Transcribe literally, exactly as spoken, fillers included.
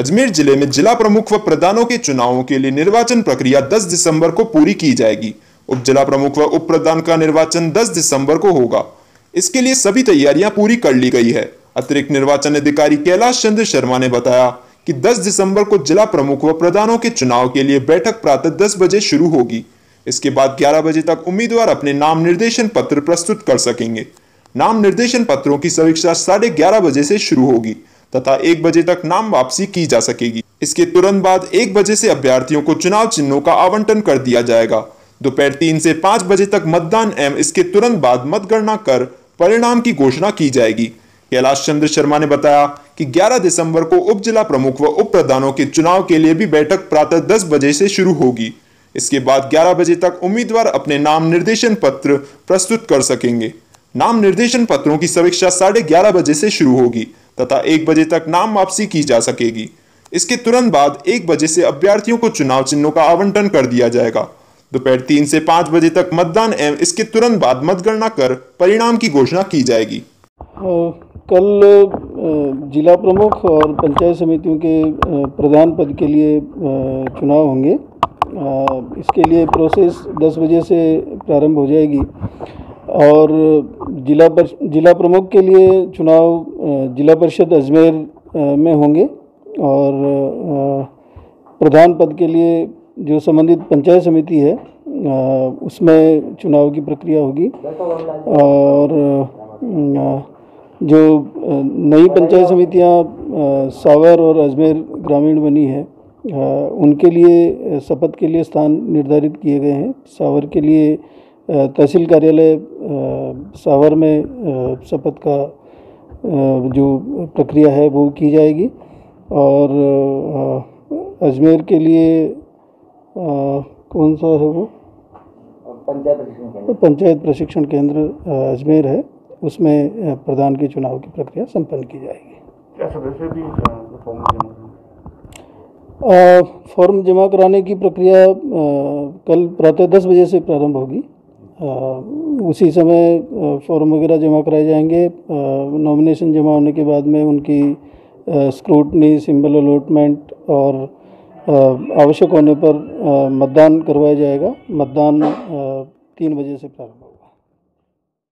अजमेर जिले में जिला प्रमुख व प्रधानों के चुनावों के लिए निर्वाचन प्रक्रिया दस दिसंबर को पूरी की जाएगी। उप जिला प्रमुख व उप प्रधान का निर्वाचन दस दिसंबर को होगा। इसके लिए सभी तैयारियां पूरी कर ली गई है। अतिरिक्त निर्वाचन अधिकारी कैलाश चंद्र शर्मा ने बताया कि दस दिसंबर को जिला प्रमुख व प्रधानों के चुनाव के लिए बैठक प्रातः दस बजे शुरू होगी। इसके बाद ग्यारह बजे तक उम्मीदवार अपने नाम निर्देशन पत्र प्रस्तुत कर सकेंगे। नाम निर्देशन पत्रों की समीक्षा साढ़े ग्यारह बजे से शुरू होगी तथा एक बजे तक नाम वापसी की जा सकेगी। इसके तुरंत बाद एक बजे से अभ्यर्थियों को चुनाव चिन्हों का आवंटन कर दिया जाएगा। दोपहर तीन से पाँच बजे तक मतदान एवं इसके तुरंत बाद मतगणना कर परिणाम की घोषणा की जाएगी। कैलाश चंद्र शर्मा ने बताया कि ग्यारह दिसंबर को उप जिला प्रमुख व उप प्रधानों के चुनाव के लिए भी बैठक प्रातः दस बजे से शुरू होगी। इसके बाद ग्यारह बजे तक उम्मीदवार अपने नाम निर्देशन पत्र प्रस्तुत कर सकेंगे। नाम निर्देशन पत्रों की समीक्षा साढ़े ग्यारह बजे से शुरू होगी तथा एक बजे तक नाम वापसी की जा सकेगी। इसके तुरंत बाद एक बजे से अभ्यर्थियों को चुनाव चिन्हों का आवंटन कर दिया जाएगा। दोपहर तीन से पाँच बजे तक मतदान एवं इसके तुरंत बाद मतगणना कर परिणाम की घोषणा की जाएगी। कल जिला प्रमुख और पंचायत समितियों के प्रधान पद के लिए चुनाव होंगे। इसके लिए प्रोसेस दस बजे से प्रारंभ हो जाएगी और जिला जिला प्रमुख के लिए चुनाव जिला परिषद अजमेर में होंगे और प्रधान पद के लिए जो संबंधित पंचायत समिति है उसमें चुनाव की प्रक्रिया होगी और जो नई पंचायत समितियां सावर और अजमेर ग्रामीण बनी है उनके लिए शपथ के लिए स्थान निर्धारित किए गए हैं। सावर के लिए तहसील कार्यालय सावर में शपथ का जो प्रक्रिया है वो की जाएगी और अजमेर के लिए कौन सा है वो पंचायत प्रशिक्षण केंद्र अजमेर है, उसमें प्रधान के चुनाव की प्रक्रिया संपन्न की जाएगी। फॉर्म जमा कराने की प्रक्रिया कल प्रातः दस बजे से प्रारंभ होगी। उसी समय फॉर्म वगैरह जमा कराए जाएंगे। नॉमिनेशन जमा होने के बाद में उनकी स्क्रूटनी, सिंबल अलॉटमेंट और आवश्यक होने पर मतदान करवाया जाएगा। मतदान तीन बजे से प्रारंभ होगा।